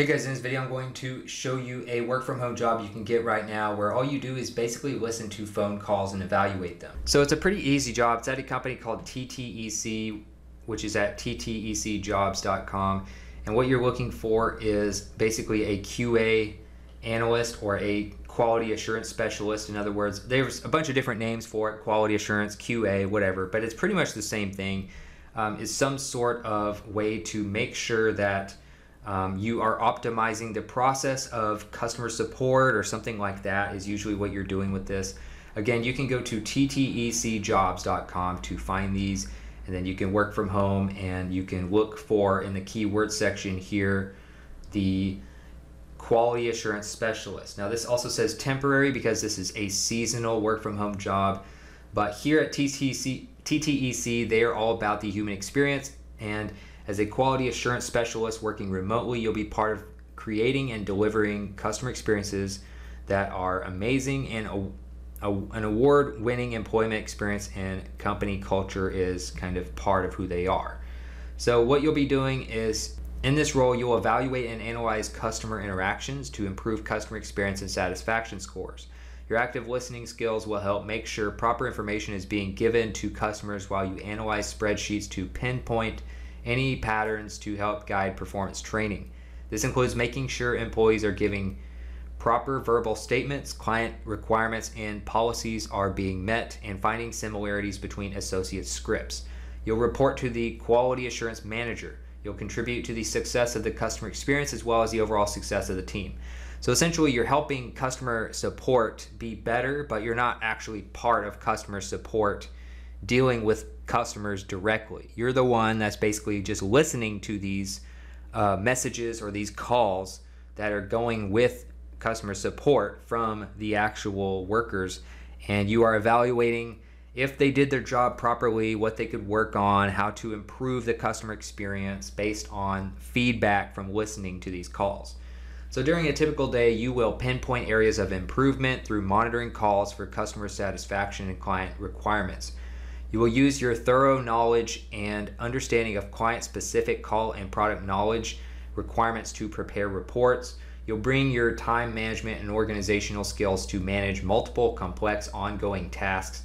Hey guys, in this video I'm going to show you a work from home job you can get right now where all you do is basically listen to phone calls and evaluate them. So it's a pretty easy job. It's at a company called TTEC, which is at ttecjobs.com. And what you're looking for is basically a QA analyst or a quality assurance specialist. In other words, there's a bunch of different names for it, quality assurance, QA, whatever, but it's pretty much the same thing. It's some sort of way to make sure that you are optimizing the process of customer support or something like that is usually what you're doing with this. Again, you can go to ttecjobs.com to find these, and then you can work from home and you can look for, in the keyword section here, the quality assurance specialist. Now this also says temporary because this is a seasonal work from home job, but here at TTEC, they are all about the human experience, and as a quality assurance specialist working remotely, you'll be part of creating and delivering customer experiences that are amazing and an award-winning employment experience, and company culture is kind of part of who they are. So what you'll be doing is, in this role, you'll evaluate and analyze customer interactions to improve customer experience and satisfaction scores. Your active listening skills will help make sure proper information is being given to customers while you analyze spreadsheets to pinpoint any patterns to help guide performance training. This includes making sure employees are giving proper verbal statements, client requirements and policies are being met, and finding similarities between associate scripts. You'll report to the quality assurance manager. You'll contribute to the success of the customer experience as well as the overall success of the team. So essentially you're helping customer support be better, but you're not actually part of customer support dealing with customers directly. You're the one that's basically just listening to these messages or these calls that are going with customer support from the actual workers, and you are evaluating if they did their job properly, what they could work on, how to improve the customer experience based on feedback from listening to these calls. So during a typical day, you will pinpoint areas of improvement through monitoring calls for customer satisfaction and client requirements. You will use your thorough knowledge and understanding of client-specific call and product knowledge requirements to prepare reports. You'll bring your time management and organizational skills to manage multiple complex ongoing tasks.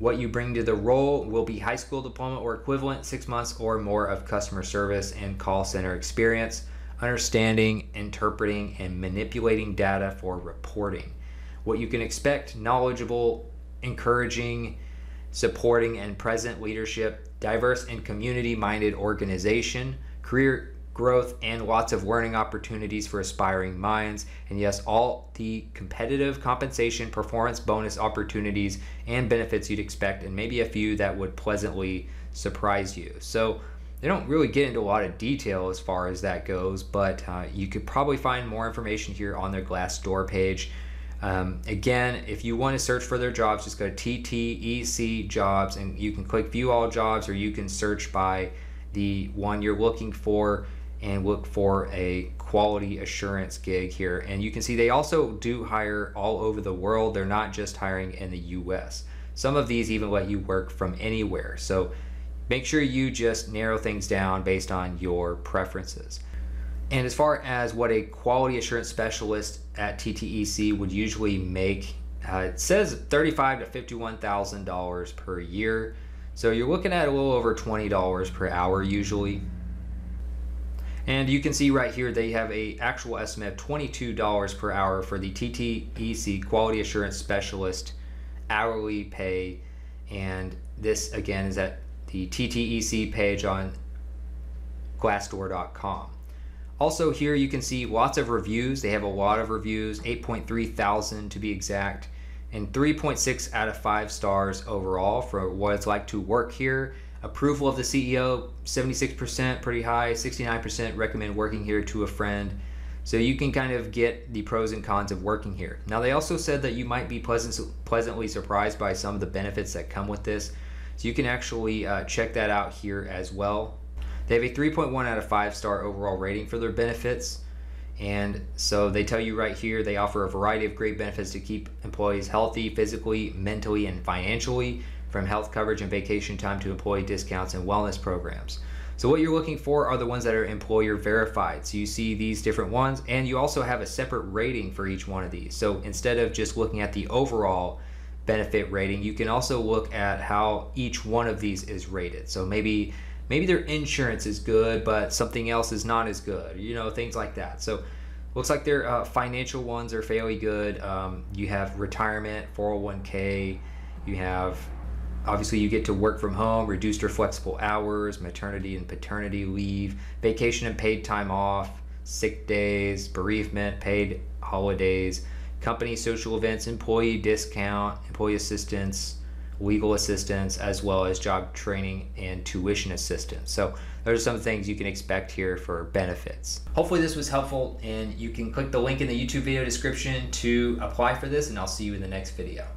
What you bring to the role will be high school diploma or equivalent, 6 months or more of customer service and call center experience, understanding, interpreting, and manipulating data for reporting. What you can expect: knowledgeable, encouraging, supporting and present leadership, diverse and community-minded organization, career growth, and lots of learning opportunities for aspiring minds. And yes, all the competitive compensation, performance bonus opportunities, and benefits you'd expect, and maybe a few that would pleasantly surprise you. So they don't really get into a lot of detail as far as that goes, but you could probably find more information here on their Glassdoor page. Again, if you want to search for their jobs, just go to TTEC jobs and you can click view all jobs, or you can search by the one you're looking for and look for a quality assurance gig here. And you can see they also do hire all over the world. They're not just hiring in the US. Some of these even let you work from anywhere. So make sure you just narrow things down based on your preferences. And as far as what a quality assurance specialist at TTEC would usually make, it says $35,000 to $51,000 per year. So you're looking at a little over $20 per hour usually. And you can see right here they have an actual estimate of $22 per hour for the TTEC quality assurance specialist hourly pay. And this again is at the TTEC page on Glassdoor.com. Also here you can see lots of reviews. They have a lot of reviews, 8,300 to be exact, and 3.6 out of 5 stars overall for what it's like to work here. Approval of the CEO, 76%, pretty high, 69% recommend working here to a friend. So you can kind of get the pros and cons of working here. Now they also said that you might be pleasantly surprised by some of the benefits that come with this. So you can actually check that out here as well. They have a 3.1 out of 5 star overall rating for their benefits. And so they tell you right here, they offer a variety of great benefits to keep employees healthy physically, mentally, and financially, from health coverage and vacation time to employee discounts and wellness programs. So what you're looking for are the ones that are employer verified. So you see these different ones, and you also have a separate rating for each one of these. So instead of just looking at the overall benefit rating, you can also look at how each one of these is rated. So maybe their insurance is good, but something else is not as good, you know, things like that. So looks like their financial ones are fairly good. You have retirement, 401k, you have, obviously you get to work from home, reduced or flexible hours, maternity and paternity leave, vacation and paid time off, sick days, bereavement, paid holidays, company social events, employee discount, employee assistance, legal assistance, as well as job training and tuition assistance. So those are some things you can expect here for benefits. Hopefully this was helpful, and you can click the link in the YouTube video description to apply for this, and I'll see you in the next video.